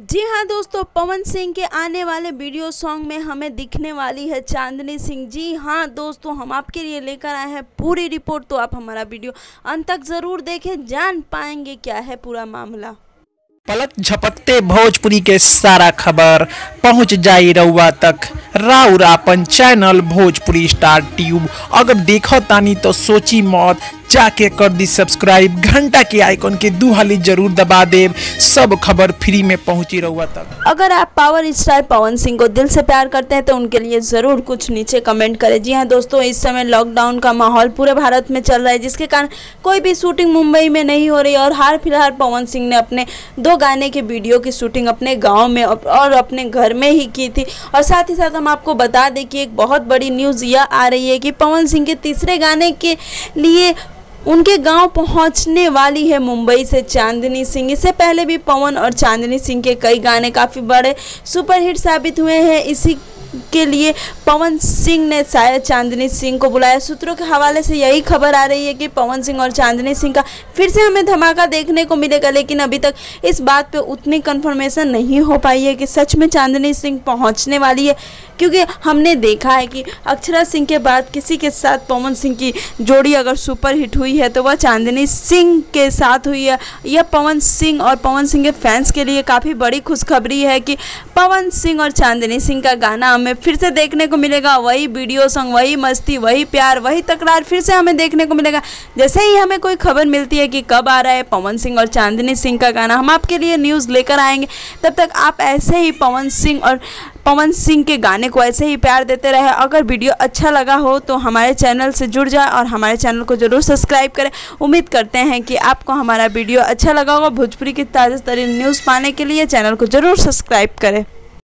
जी हाँ दोस्तों, पवन सिंह के आने वाले वीडियो सॉन्ग में हमें दिखने वाली है चांदनी सिंह। जी हाँ दोस्तों, हम आपके लिए लेकर आए हैं पूरी रिपोर्ट, तो आप हमारा वीडियो अंत तक जरूर देखें, जान पाएंगे क्या है पूरा मामला। पलक झपकते भोजपुरी के सारा खबर पहुंच जाए रउआ तक, राउर आपन चैनल भोजपुरी स्टार ट्यूब। अगर देखो तानी तो सोची मौत, जाके कर दी सब्सक्राइब, घंटा के आइकन के दो हाली जरूर दबा देव, सब खबर फ्री में पहुंची रउआ तक। अगर आप पावर स्टार पवन सिंह को दिल से प्यार करते हैं तो उनके लिए जरूर कुछ नीचे कमेंट करें। जी हाँ दोस्तों, इस समय लॉकडाउन का माहौल पूरे भारत में चल रहा है, जिसके कारण कोई भी शूटिंग मुंबई में नहीं हो रही, और हाल फिलहाल पवन सिंह ने अपने दो गाने के वीडियो की शूटिंग अपने गाँव में और अपने घर में ही की थी। और साथ ही साथ हम आपको बता दें कि एक बहुत बड़ी न्यूज़ यह आ रही है कि पवन सिंह के तीसरे गाने के लिए उनके गांव पहुंचने वाली है मुंबई से चांदनी सिंह। इससे पहले भी पवन और चांदनी सिंह के कई गाने काफ़ी बड़े सुपरहिट साबित हुए हैं, इसी के लिए पवन सिंह ने शायद चांदनी सिंह को बुलाया। सूत्रों के हवाले से यही खबर आ रही है कि पवन सिंह और चांदनी सिंह का फिर से हमें धमाका देखने को मिलेगा, लेकिन अभी तक इस बात पे उतनी कंफर्मेशन नहीं हो पाई है कि सच में चांदनी सिंह पहुंचने वाली है, क्योंकि हमने देखा है कि अक्षरा सिंह के बाद किसी के साथ पवन सिंह की जोड़ी अगर सुपरहिट हुई है तो वह चांदनी सिंह के साथ हुई है। यह पवन सिंह और पवन सिंह के फैंस के लिए काफ़ी बड़ी खुशखबरी है कि पवन सिंह और चांदनी सिंह का गाना हमें फिर से देखने को मिलेगा। वही वीडियो सॉन्ग, वही मस्ती, वही प्यार, वही तकरार फिर से हमें देखने को मिलेगा। जैसे ही हमें कोई खबर मिलती है कि कब आ रहा है पवन सिंह और चांदनी सिंह का गाना, हम आपके लिए न्यूज़ लेकर आएंगे। तब तक आप ऐसे ही पवन सिंह के गाने को ऐसे ही प्यार देते रहे। अगर वीडियो अच्छा लगा हो तो हमारे चैनल से जुड़ जाए और हमारे चैनल को जरूर सब्सक्राइब करें। उम्मीद करते हैं कि आपको हमारा वीडियो अच्छा लगा होगा। भोजपुरी की ताज़ा तरीन न्यूज़ पाने के लिए चैनल को जरूर सब्सक्राइब करें।